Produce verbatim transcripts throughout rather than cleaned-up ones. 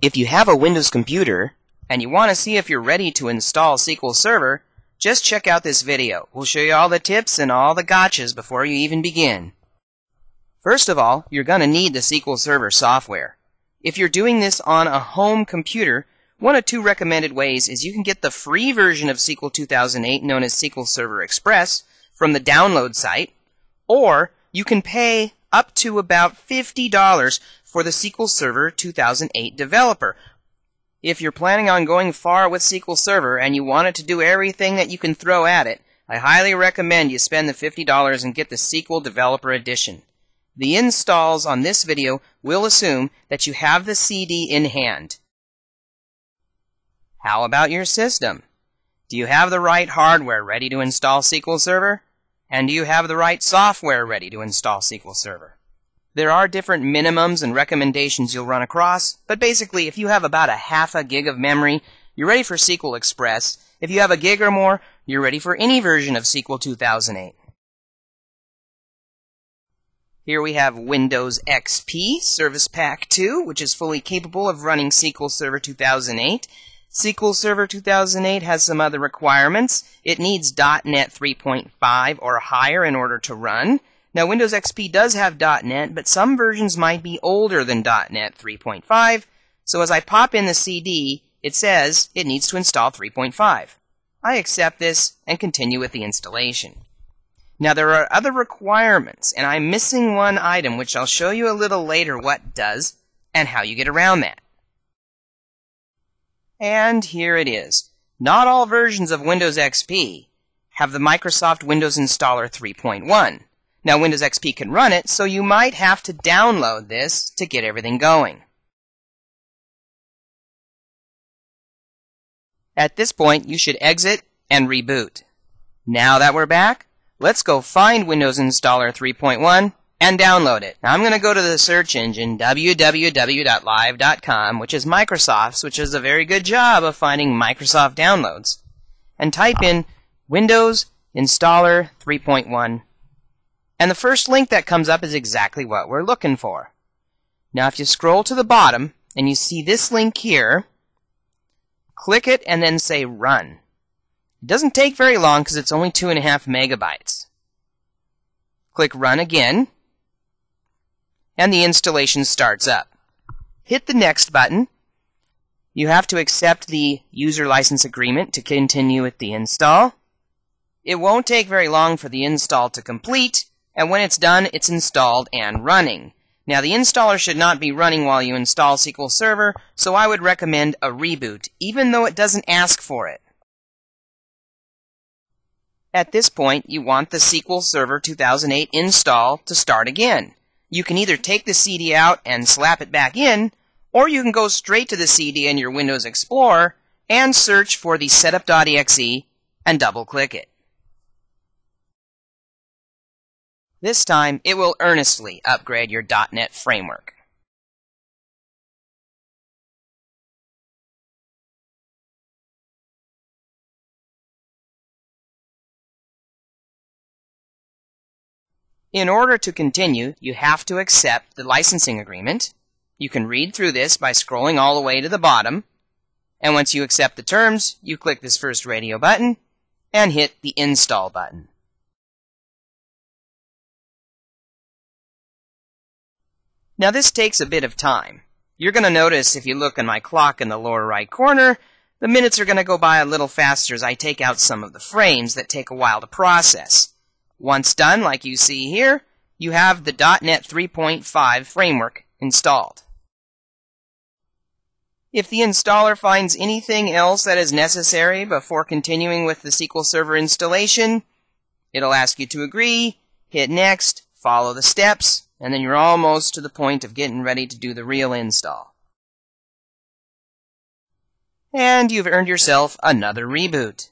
If you have a Windows computer and you want to see if you're ready to install S Q L Server, just check out this video. We'll show you all the tips and all the gotchas before you even begin. First of all, you're going to need the S Q L Server software. If you're doing this on a home computer, one of two recommended ways is you can get the free version of S Q L two thousand eight, known as S Q L Server Express, from the download site, or you can pay up to about fifty dollars for the S Q L Server two thousand eight Developer. If you're planning on going far with S Q L Server and you want it to do everything that you can throw at it, I highly recommend you spend the fifty dollars and get the S Q L Developer Edition. The installs on this video will assume that you have the C D in hand. How about your system? Do you have the right hardware ready to install S Q L Server? And do you have the right software ready to install S Q L Server? There are different minimums and recommendations you'll run across, but basically if you have about a half a gig of memory, you're ready for S Q L Express. If you have a gig or more, you're ready for any version of S Q L two thousand eight. Here we have Windows X P Service Pack two, which is fully capable of running S Q L Server two thousand eight. S Q L Server two thousand eight has some other requirements. It needs dot net three point five or higher in order to run. Now, Windows X P does have dot net, but some versions might be older than dot net three point five, so as I pop in the C D, it says it needs to install three point five. I accept this and continue with the installation. Now, there are other requirements, and I'm missing one item, which I'll show you a little later what does and how you get around that. And here it is. Not all versions of Windows X P have the Microsoft Windows Installer three point one. Now, Windows X P can run it, so you might have to download this to get everything going. At this point, you should exit and reboot. Now that we're back, let's go find Windows Installer three point one and download it. Now, I'm going to go to the search engine w w w dot live dot com, which is Microsoft's, which does a very good job of finding Microsoft downloads, and type in Windows Installer three point one. And the first link that comes up is exactly what we're looking for. Now, if you scroll to the bottom and you see this link here, click it and then say Run. It doesn't take very long because it's only two and a half megabytes. Click Run again, and the installation starts up. Hit the Next button. You have to accept the user license agreement to continue with the install. It won't take very long for the install to complete. And when it's done, it's installed and running. Now, the installer should not be running while you install S Q L Server, so I would recommend a reboot, even though it doesn't ask for it. At this point, you want the S Q L Server two thousand eight install to start again. You can either take the C D out and slap it back in, or you can go straight to the C D in your Windows Explorer and search for the setup dot E X E and double-click it. This time, it will earnestly upgrade your dot net framework. In order to continue, you have to accept the licensing agreement. You can read through this by scrolling all the way to the bottom. And once you accept the terms, you click this first radio button and hit the install button. Now, this takes a bit of time. You're going to notice, if you look at my clock in the lower right corner, the minutes are going to go by a little faster as I take out some of the frames that take a while to process. Once done, like you see here, you have the dot net three point five framework installed. If the installer finds anything else that is necessary before continuing with the S Q L Server installation, it'll ask you to agree, hit Next, follow the steps, and then you're almost to the point of getting ready to do the real install. And you've earned yourself another reboot.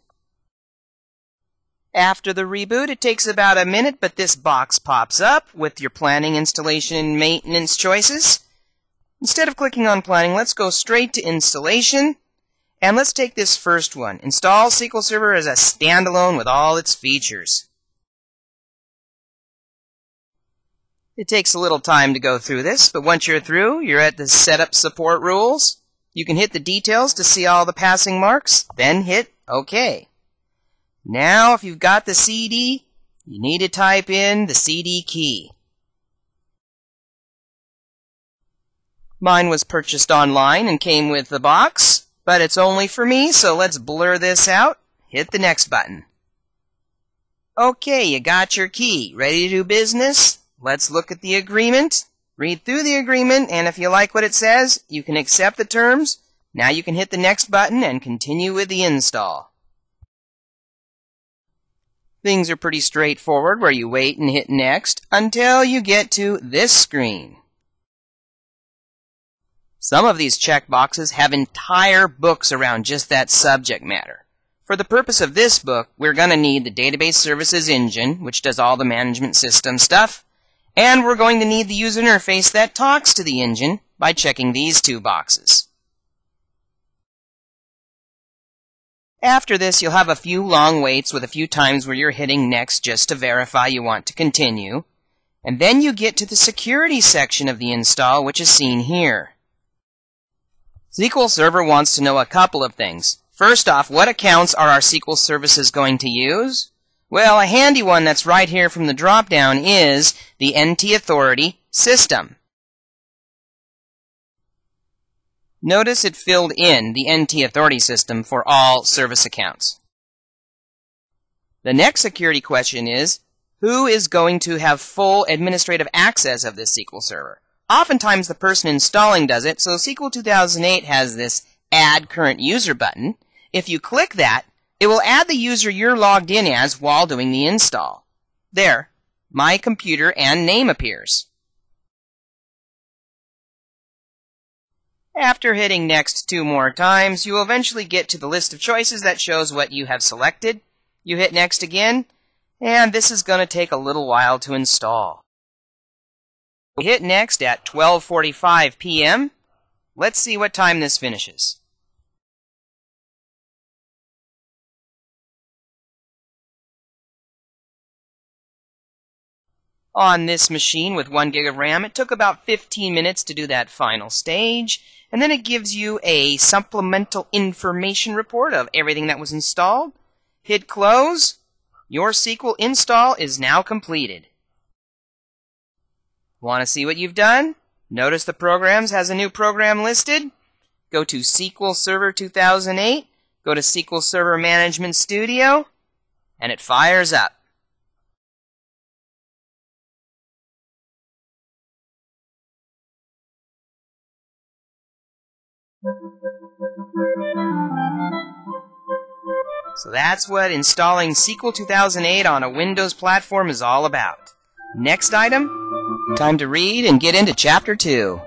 After the reboot, it takes about a minute, but this box pops up with your planning, installation, and maintenance choices. Instead of clicking on planning, let's go straight to installation, and let's take this first one. Install S Q L Server as a standalone with all its features. It takes a little time to go through this, but once you're through, you're at the Setup Support Rules. You can hit the details to see all the passing marks, then hit OK. Now, if you've got the C D, you need to type in the C D key. Mine was purchased online and came with the box, but it's only for me, so let's blur this out. Hit the next button. Okay, you got your key. Ready to do business? Let's look at the agreement. Read through the agreement, and if you like what it says, you can accept the terms. Now you can hit the next button and continue with the install. Things are pretty straightforward, where you wait and hit next until you get to this screen. Some of these checkboxes have entire books around just that subject matter. For the purpose of this book, we're going to need the Database Services Engine, which does all the management system stuff. And we're going to need the user interface that talks to the engine by checking these two boxes. After this, you'll have a few long waits with a few times where you're hitting next just to verify you want to continue. And then you get to the security section of the install, which is seen here. S Q L Server wants to know a couple of things. First off, what accounts are our S Q L services going to use? Well, a handy one that's right here from the drop-down is the N T Authority system. Notice it filled in the N T Authority system for all service accounts. The next security question is, who is going to have full administrative access of this S Q L Server? Oftentimes the person installing does it, so S Q L two thousand eight has this Add Current User button. If you click that, it will add the user you're logged in as while doing the install. There, my computer and name appears. After hitting next two more times, you will eventually get to the list of choices that shows what you have selected. You hit next again, and this is going to take a little while to install. We hit next at twelve forty-five p m Let's see what time this finishes. On this machine with one gig of RAM, it took about fifteen minutes to do that final stage, and then it gives you a supplemental information report of everything that was installed. Hit close. Your S Q L install is now completed. Want to see what you've done? Notice the programs has a new program listed. Go to S Q L Server two thousand eight, go to S Q L Server Management Studio, and it fires up. So that's what installing S Q L two thousand eight on a Windows platform is all about. Next item, time to read and get into Chapter two.